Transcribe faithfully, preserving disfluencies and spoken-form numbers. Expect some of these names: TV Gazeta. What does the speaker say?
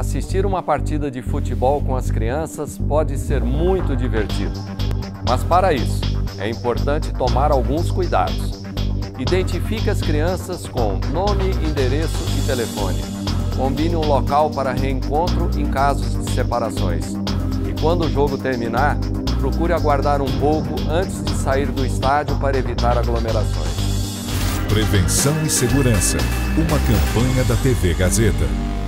Assistir uma partida de futebol com as crianças pode ser muito divertido. Mas para isso, é importante tomar alguns cuidados. Identifique as crianças com nome, endereço e telefone. Combine um local para reencontro em casos de separações. E quando o jogo terminar, procure aguardar um pouco antes de sair do estádio para evitar aglomerações. Prevenção e Segurança, uma campanha da T V Gazeta.